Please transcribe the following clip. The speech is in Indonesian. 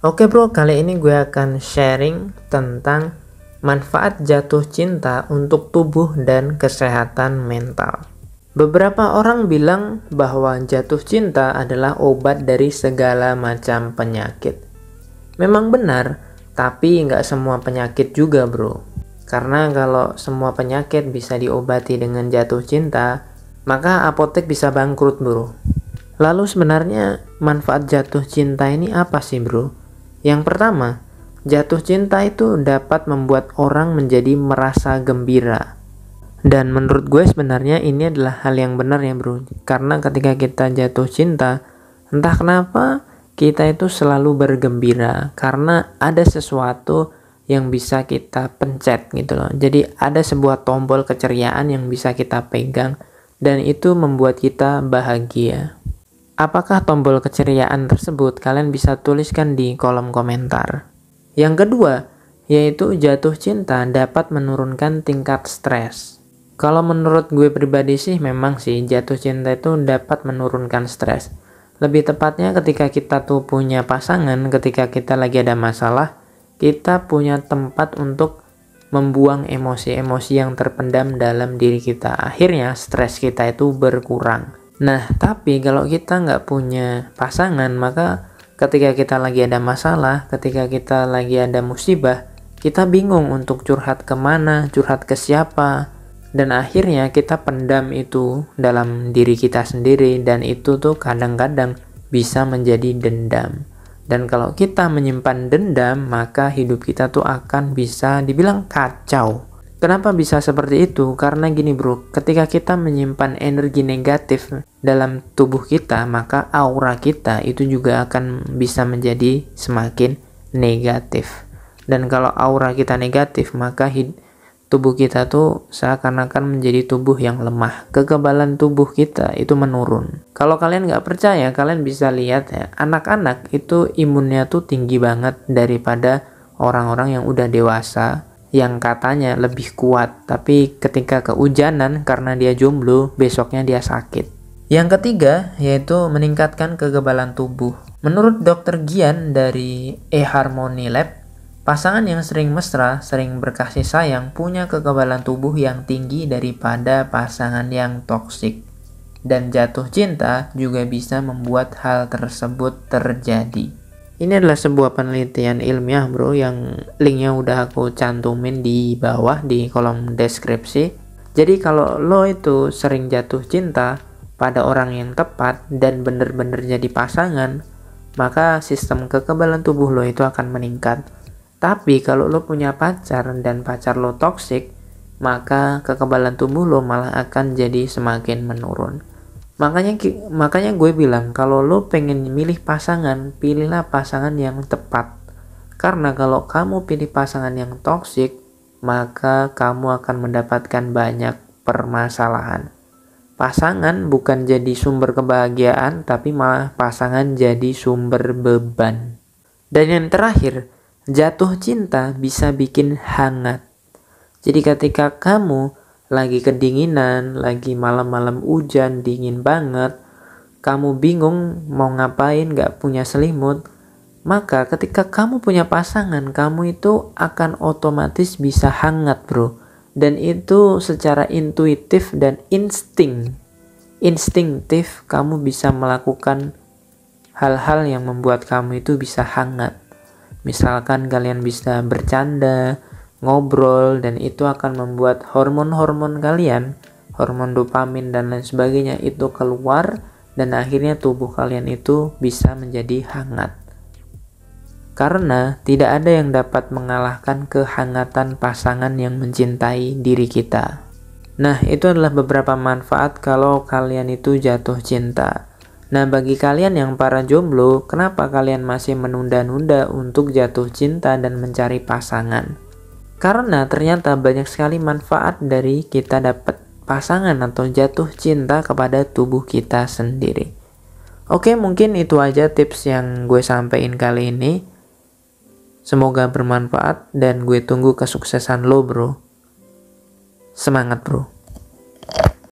Oke bro, kali ini gue akan sharing tentang manfaat jatuh cinta untuk tubuh dan kesehatan mental. Beberapa orang bilang bahwa jatuh cinta adalah obat dari segala macam penyakit. Memang benar, tapi nggak semua penyakit juga bro. Karena kalau semua penyakit bisa diobati dengan jatuh cinta, maka apotek bisa bangkrut bro. Lalu sebenarnya manfaat jatuh cinta ini apa sih bro? Yang pertama, jatuh cinta itu dapat membuat orang menjadi merasa gembira. Dan menurut gue sebenarnya ini adalah hal yang benar ya bro. Karena ketika kita jatuh cinta, entah kenapa kita itu selalu bergembira. Karena ada sesuatu yang bisa kita pencet gitu loh. Jadi ada sebuah tombol keceriaan yang bisa kita pegang. Dan itu membuat kita bahagia. Apakah tombol keceriaan tersebut? Kalian bisa tuliskan di kolom komentar. Yang kedua, yaitu jatuh cinta dapat menurunkan tingkat stres. Kalau menurut gue pribadi sih, memang sih jatuh cinta itu dapat menurunkan stres. Lebih tepatnya ketika kita tuh punya pasangan, ketika kita lagi ada masalah, kita punya tempat untuk membuang emosi-emosi yang terpendam dalam diri kita. Akhirnya stres kita itu berkurang. Nah, tapi kalau kita nggak punya pasangan, maka ketika kita lagi ada masalah, ketika kita lagi ada musibah, kita bingung untuk curhat kemana, curhat ke siapa. Dan akhirnya kita pendam itu dalam diri kita sendiri, dan itu tuh kadang-kadang bisa menjadi dendam. Dan kalau kita menyimpan dendam, maka hidup kita tuh akan bisa dibilang kacau. Kenapa bisa seperti itu? Karena gini bro, ketika kita menyimpan energi negatif dalam tubuh kita, maka aura kita itu juga akan bisa menjadi semakin negatif. Dan kalau aura kita negatif, maka tubuh kita tuh seakan-akan menjadi tubuh yang lemah. Kekebalan tubuh kita itu menurun. Kalau kalian nggak percaya, kalian bisa lihat ya, anak-anak itu imunnya tuh tinggi banget daripada orang-orang yang udah dewasa, yang katanya lebih kuat, tapi ketika kehujanan karena dia jomblo, besoknya dia sakit. Yang ketiga, yaitu meningkatkan kekebalan tubuh. Menurut dokter Gian dari eHarmony Lab, pasangan yang sering mesra, sering berkasih sayang, punya kekebalan tubuh yang tinggi daripada pasangan yang toksik. Dan jatuh cinta juga bisa membuat hal tersebut terjadi. Ini adalah sebuah penelitian ilmiah bro, yang linknya udah aku cantumin di bawah di kolom deskripsi. Jadi kalau lo itu sering jatuh cinta pada orang yang tepat dan bener-bener jadi pasangan, maka sistem kekebalan tubuh lo itu akan meningkat. Tapi kalau lo punya pacar dan pacar lo toksik, maka kekebalan tubuh lo malah akan jadi semakin menurun. Makanya gue bilang, kalau lo pengen milih pasangan, pilihlah pasangan yang tepat. Karena kalau kamu pilih pasangan yang toksik, maka kamu akan mendapatkan banyak permasalahan. Pasangan bukan jadi sumber kebahagiaan, tapi malah pasangan jadi sumber beban. Dan yang terakhir, jatuh cinta bisa bikin hangat. Jadi ketika kamu lagi kedinginan, lagi malam-malam hujan, dingin banget, kamu bingung mau ngapain, gak punya selimut, maka ketika kamu punya pasangan, kamu itu akan otomatis bisa hangat bro. Dan itu secara intuitif dan instinktif kamu bisa melakukan hal-hal yang membuat kamu itu bisa hangat. Misalkan kalian bisa bercanda, ngobrol, dan itu akan membuat hormon-hormon kalian, hormon dopamin dan lain sebagainya itu keluar, dan akhirnya tubuh kalian itu bisa menjadi hangat. Karena tidak ada yang dapat mengalahkan kehangatan pasangan yang mencintai diri kita. Nah, itu adalah beberapa manfaat kalau kalian itu jatuh cinta. Nah, bagi kalian yang para jomblo, kenapa kalian masih menunda-nunda untuk jatuh cinta dan mencari pasangan? Karena ternyata banyak sekali manfaat dari kita dapat pasangan atau jatuh cinta kepada tubuh kita sendiri. Oke, mungkin itu aja tips yang gue sampaikan kali ini. Semoga bermanfaat dan gue tunggu kesuksesan lo bro. Semangat bro.